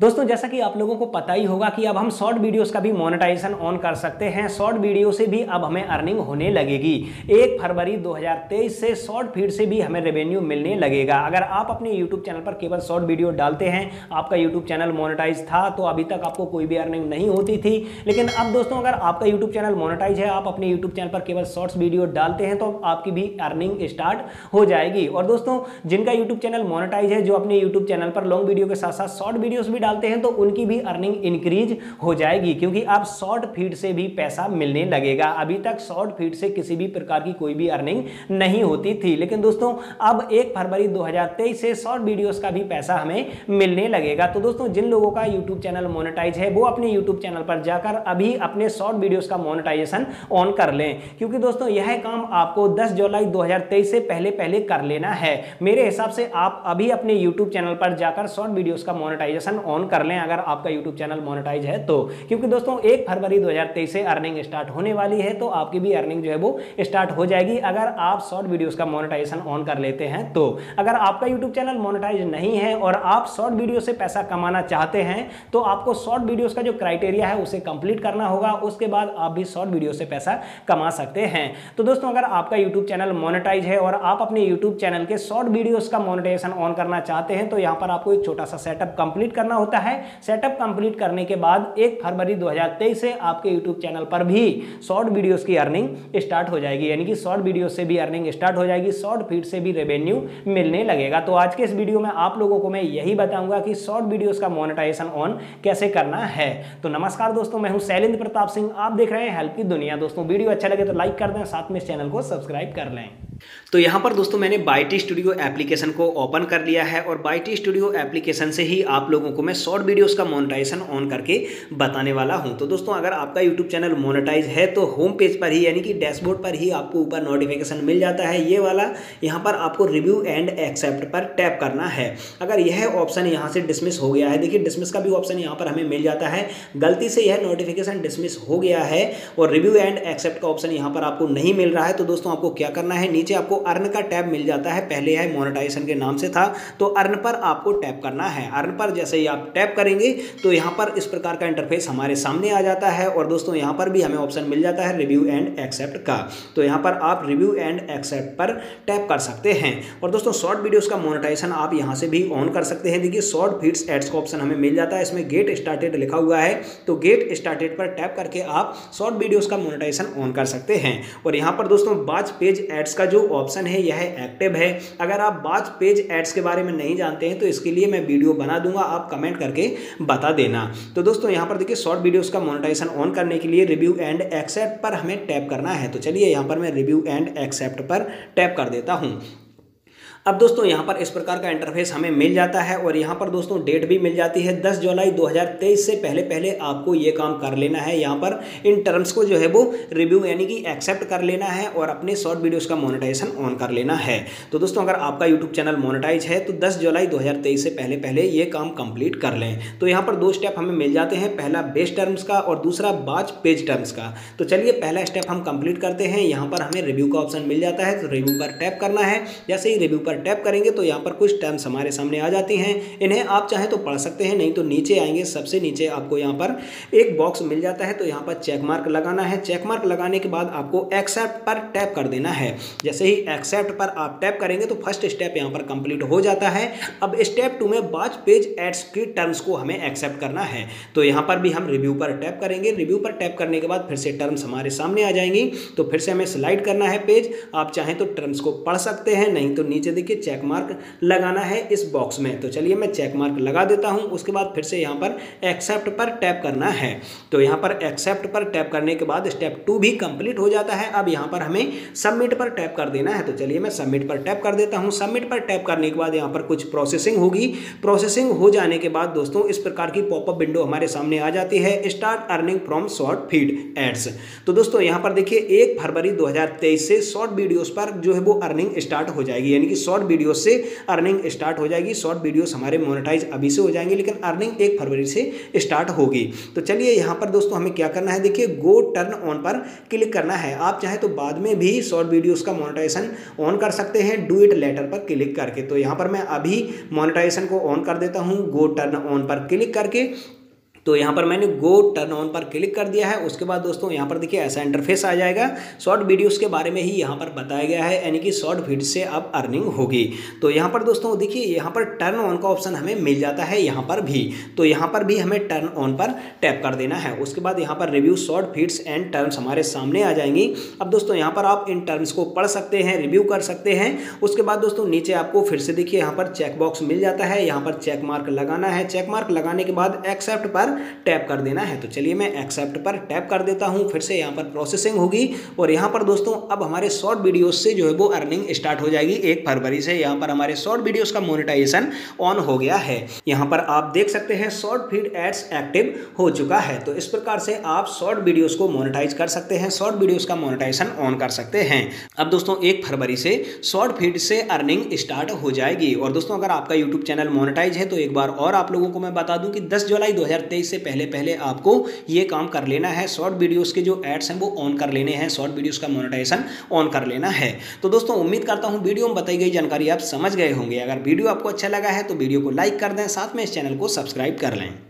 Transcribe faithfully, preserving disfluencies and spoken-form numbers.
दोस्तों जैसा कि आप लोगों को पता ही होगा कि अब हम शॉर्ट वीडियोस का भी मोनेटाइजेशन ऑन कर सकते हैं। शॉर्ट वीडियो से भी अब हमें अर्निंग होने लगेगी। एक फरवरी दो हज़ार तेईस से शॉर्ट फीड से भी हमें रेवेन्यू मिलने लगेगा। अगर आप अपने यूट्यूब चैनल पर केवल शॉर्ट वीडियो डालते हैं, आपका यूट्यूब चैनल मोनेटाइज था तो अभी तक आपको कोई भी अर्निंग नहीं होती थी, लेकिन अब दोस्तों अगर आपका यूट्यूब चैनल मोनेटाइज है, आप अपने यूट्यूब चैनल पर केवल शॉर्ट्स वीडियो डालते हैं तो आपकी भी अर्निंग स्टार्ट हो जाएगी। और दोस्तों जिनका यूट्यूब चैनल मोनेटाइज है, जो अपने यूट्यूब चैनल पर लॉन्ग वीडियो के साथ साथ शॉर्ट वीडियोस भी डालते हैं, तो उनकी भी अर्निंग इंक्रीज हो जाएगी, क्योंकि आप शॉर्ट फीड से भी पैसा मिलने लगेगा। अभी तक शॉर्ट फीड से किसी भी प्रकार की कोई भी अर्निंग नहीं होती थी, लेकिन दोस्तों अब एक फरवरी दो हज़ार तेईस से शॉर्ट वीडियोस का भी पैसा हमें मिलने लगेगा। तो दोस्तों जिन लोगों का यूट्यूब चैनल मोनेटाइज है वो अपने यूट्यूब चैनल पर जाकर अभी अपने शॉर्ट वीडियोस का मोनेटाइजेशन ऑन कर लें, क्योंकि दोस्तों यह काम आपको दस जुलाई दो हजार तेईस से पहले पहले कर लेना है। मेरे हिसाब से आप अभी अपने यूट्यूब चैनल पर जाकर शॉर्ट वीडियोस का मोनेटाइजेशन ऑन कर लें, अगर आपका यूट्यूब चैनल मोनेटाइज है तो, क्योंकि दोस्तों एक फरवरी दो हज़ार तेईस से अर्निंग स्टार्ट होने वाली है, तो आपकी भी अर्निंग जो है वो स्टार्ट हो जाएगी अगर आप शॉर्ट वीडियोस का मोनेटाइजेशन ऑन कर लेते हैं तो। अगर आपका यूट्यूब चैनल मोनेटाइज नहीं है और आप शॉर्ट वीडियो से पैसा कमाना चाहते हैं तो आपको शॉर्ट वीडियोस का जो क्राइटेरिया है उसे कंप्लीट करना होगा, उसके बाद आप भी शॉर्ट वीडियो से पैसा कमा सकते हैं। तो दोस्तों अगर आपका यूट्यूब चैनल मोनेटाइज है और आप अपने यूट्यूब चैनल के शॉर्ट वीडियोस का मोनेटाइजेशन ऑन करना चाहते हैं तो यहां पर आपको एक छोटा सा सेटअप कंप्लीट करना होता है। सेटअप कंप्लीट करने के बाद एक फरवरी दो हज़ार तेईस से आपके YouTube चैनल पर भी शॉर्ट वीडियोस की अर्निंग स्टार्ट हो जाएगी, यानी कि शॉर्ट वीडियो से भी अर्निंग स्टार्ट हो जाएगी, शॉर्ट फीड से भी रेवेन्यू मिलने लगेगा। तो आज के इस वीडियो में आप लोगों को मैं यही बताऊंगा कि शॉर्ट वीडियोस का मोनेटाइजेशन ऑन कैसे करना है। तो नमस्कार दोस्तों, मैं हूं शैलेंद्र प्रताप सिंह, आप देख रहे हैं हेल्प की दुनिया। दोस्तों वीडियो अच्छा लगे तो लाइक कर दें, साथ में इस चैनल को सब्सक्राइब कर लें। तो यहाँ पर दोस्तों मैंने बाइटी स्टूडियो एप्लीकेशन को ओपन कर लिया है और बाइटी स्टूडियो एप्लीकेशन से ही आप लोगों को मैं शॉर्ट वीडियोस का मोनेटाइजेशन ऑन करके बताने वाला हूँ। तो दोस्तों अगर आपका यूट्यूब चैनल मोनेटाइज है तो होम पेज पर ही, यानी कि डैशबोर्ड पर ही आपको ऊपर नोटिफिकेशन मिल जाता है, ये वाला। यहाँ पर आपको रिव्यू एंड एक्सेप्ट पर टैप करना है। अगर यह ऑप्शन यहाँ से डिसमिस हो गया है, देखिए डिसमिस का भी ऑप्शन यहाँ पर हमें मिल जाता है, गलती से यह नोटिफिकेशन डिसमिस हो गया है और रिव्यू एंड एक्सेप्ट का ऑप्शन यहाँ पर आपको नहीं मिल रहा है। तो दोस्तों आपको क्या करना है, नीचे आपको अर्न का टैब मिल जाता है, पहले यह मोनेटाइजेशन के नाम से था, तो अर्न पर आपको टैप करना है। अर्न पर जैसे ही आप टैप करेंगे तो यहाँ पर इस प्रकार का इंटरफेस हमारे सामने आ जाता है और दोस्तों यहाँ पर भी हमें ऑप्शन मिल जाता है रिव्यू एंड एक्सेप्ट का। तो यहाँ पर आप रिव्यू एंड एक्सेप्ट पर टैप कर सकते हैं। और दोस्तों शॉर्ट वीडियोज़ का मोनेटाइजेशन आप यहाँ से भी ऑन कर सकते हैं। देखिए शॉर्ट फीड्स एड्स का ऑप्शन हमें मिल जाता है, इसमें गेट स्टार्टेड लिखा हुआ है, तो गेट स्टार्टेड पर टैप करके आप शॉर्ट वीडियोज़ का मोनेटाइजेशन ऑन कर सकते हैं। और यहाँ पर दोस्तों बाच पेज एड्स का जो ऑप्शन है यह एक्टिव है। अगर आप बाच पेज एड्स के बारे में नहीं जानते हैं तो इसके लिए मैं वीडियो बना दूंगा, आप कमेंट करके बता देना। तो दोस्तों यहाँ पर देखिए शॉर्ट वीडियोस का मोनेटाइजेशन ऑन करने के लिए रिव्यू एंड एक्सेप्ट पर हमें टैप करना है। तो चलिए यहाँ पर मैं रिव्यू एंड एक्सेप्ट पर टैप कर देता हूँ। अब दोस्तों यहाँ पर इस प्रकार का इंटरफेस हमें मिल जाता है और यहाँ पर दोस्तों डेट भी मिल जाती है दस जुलाई दो हज़ार तेईस से पहले पहले आपको ये काम कर लेना है। यहाँ पर इन टर्म्स को जो है वो रिव्यू यानी कि एक्सेप्ट कर लेना है और अपने शॉर्ट वीडियोस का मोनेटाइजेशन ऑन कर लेना है। तो दोस्तों अगर आपका यूट्यूब चैनल मोनेटाइज है तो दस जुलाई दो हज़ार तेईस से पहले पहले ये काम कंप्लीट कर लें। तो यहाँ पर दो स्टेप हमें मिल जाते हैं, पहला बेस टर्म्स का और दूसरा बाच पेज टर्म्स का। तो चलिए पहला स्टेप हम कंप्लीट करते हैं। यहाँ पर हमें रिव्यू का ऑप्शन मिल जाता है, तो रिव्यू पर टैप करना है। जैसे ही रिव्यू पर टैप करेंगे तो यहाँ पर कुछ टर्म्स हमारे सामने आ जाती हैं, इन्हें आप चाहे तो पढ़ सकते हैं, नहीं तो नीचे आएंगे, सबसे नीचे आपको यहाँ पर एक बॉक्स मिल जाता है, तो यहाँ पर चेक मार्क लगाना है। चेक मार्क लगाने के बाद आपको एक्सेप्ट पर टैप कर देना है। जैसे ही एक्सेप्ट पर आप टैप करेंगे तो फर्स्ट स्टेप यहाँ पर कंप्लीट हो जाता है। अब स्टेप टू में बाच पेज एड्स की टर्म्स को हमें एक्सेप्ट करना है। तो यहाँ पर भी हम रिव्यू पर टैप करेंगे। रिव्यू पर टैप करने के बाद फिर से टर्म्स हमारे सामने आ जाएंगी, तो फिर से हमें स्लाइड करना है पेज। आप चाहें तो टर्म्स को पढ़ सकते हैं, नहीं तो नीचे देखिए चेक मार्क लगाना है इस बॉक्स में। तो चलिए मैं चेक मार्क लगा देता हूं। उसके बाद फिर से यहां पर एक्सेप्ट पर टैप करना है। तो यहां पर एक्सेप्ट पर टैप करने के बाद स्टेप टू भी कंप्लीट हो जाता है। अब यहां पर हमें सबमिट पर टैप कर देना है। तो चलिए मैं सबमिट पर टैप कर देता हूं। सबमिट पर टैप करने के बाद यहां पर कुछ प्रोसेसिंग होगी। प्रोसेसिंग हो जाने के बाद दोस्तों इस प्रकार की पॉपअप विंडो हमारे सामने आ जाती है, start earning from short feed ads. तो दोस्तों यहां पर देखिए एक फरवरी दो हज़ार तेईस से शॉर्ट वीडियोज पर जो है वो अर्निंग स्टार्ट हो जाएगी, यानी कि शॉर्ट वीडियो से अर्निंग स्टार्ट हो जाएगी। शॉर्ट वीडियोस हमारे मोनेटाइज अभी से हो जाएंगे, लेकिन अर्निंग एक फरवरी से स्टार्ट होगी। तो चलिए यहाँ पर दोस्तों हमें क्या करना है, देखिए गो टर्न ऑन पर क्लिक करना है। आप चाहे तो बाद में भी शॉर्ट वीडियोज़ का मोनेटाइजेशन ऑन कर सकते हैं डू इट लेटर पर क्लिक करके। तो यहाँ पर मैं अभी मोनेटाइजेशन को ऑन कर देता हूँ गो टर्न ऑन पर क्लिक करके। तो यहाँ पर मैंने गो टर्न ऑन पर क्लिक कर दिया है। उसके बाद दोस्तों यहाँ पर देखिए ऐसा इंटरफेस आ जाएगा। शॉर्ट वीडियोस के बारे में ही यहाँ पर बताया गया है, यानी कि शॉर्ट वीडियो से अब अर्निंग होगी। तो यहाँ पर दोस्तों देखिए यहाँ पर टर्न ऑन का ऑप्शन हमें मिल जाता है यहाँ पर भी। तो यहाँ पर भी हमें टर्न ऑन पर टैप कर देना है। उसके बाद यहाँ पर review short feeds and terms हमारे सामने आ जाएंगी। अब दोस्तों यहाँ पर आप इन टर्म्स को पढ़ सकते हैं, रिव्यू कर सकते हैं। उसके बाद दोस्तों नीचे आपको फिर से देखिए यहाँ पर चेकबॉक्स मिल जाता है, यहाँ पर चेक मार्क लगाना है। चेक मार्क लगाने के बाद एक्सेप्ट पर टैप कर देना है। तो चलिए मैं एक्सेप्ट पर टैप कर देता हूं, फिर से यहां पर प्रोसेसिंग होगी। और यहां पर दोस्तों अब हमारे शॉर्ट वीडियोस से जो है वो अर्निंग स्टार्ट हो जाएगी। एक फरवरी से यहां पर हमारे शॉर्ट वीडियोस का मोनेटाइजेशन ऑन हो गया है। यहां पर आप देख सकते हैं शॉर्ट फीड एड्स एक्टिव हो चुका है। तो इस प्रकार से आप शॉर्ट वीडियोस को मोनेटाइज कर सकते हैं, शॉर्ट वीडियोस का मोनेटाइजेशन ऑन कर सकते हैं। अब दोस्तों एक फरवरी से शॉर्ट फीड से अर्निंग स्टार्ट हो जाएगी। और दोस्तों अगर आपका यूट्यूब चैनल मोनेटाइज है तो एक बार और आप लोगों को मैं बता दूं कि दस जुलाई दो हजार तेईस से पहले पहले आपको ये काम कर लेना है। शॉर्ट वीडियोस के जो एड्स हैं वो ऑन कर लेने हैं, शॉर्ट वीडियोस का मोनेटाइजेशन ऑन कर लेना है। तो दोस्तों उम्मीद करता हूँ वीडियो में बताई गई जानकारी आप समझ गए होंगे। अगर वीडियो आपको अच्छा लगा है तो वीडियो को लाइक कर दें, साथ में इस चैनल को सब्सक्राइब कर लें।